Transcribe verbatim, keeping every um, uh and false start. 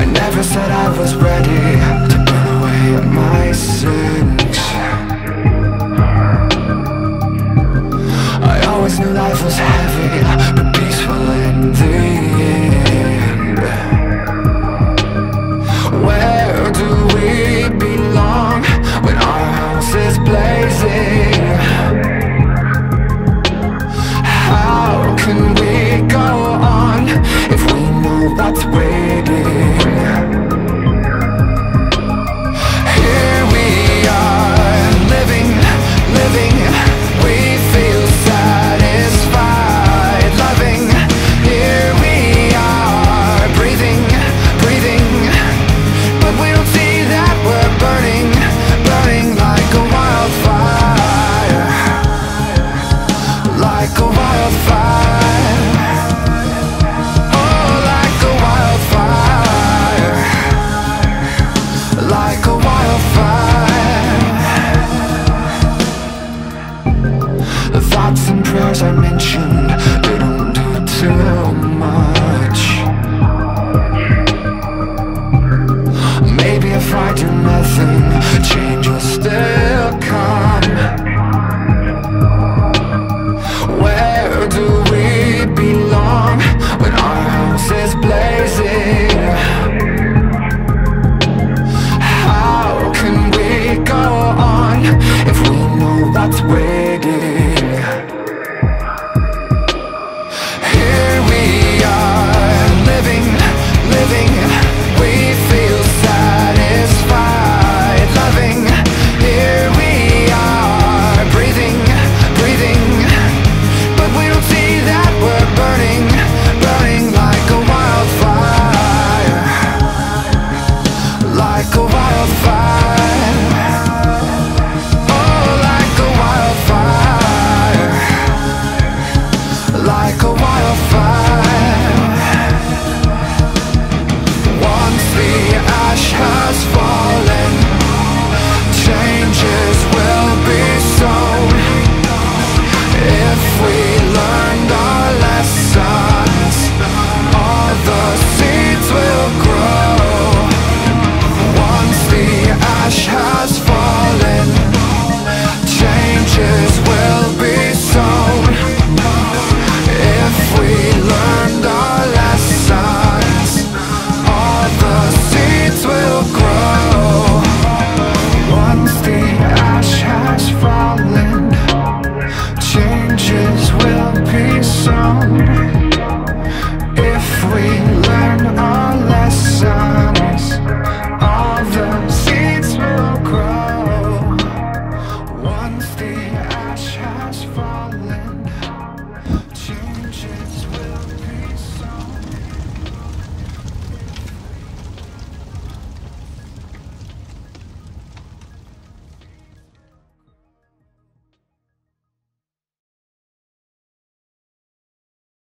I never said I was ready to burn away my sins. I always knew life was heavy, but peaceful in the end. Where do we belong when our house is blazing? How can we go on if we know what's waiting? As I mentioned, they don't do too much. Maybe if I do nothing, change will still come. Where do we belong when our house is blazing?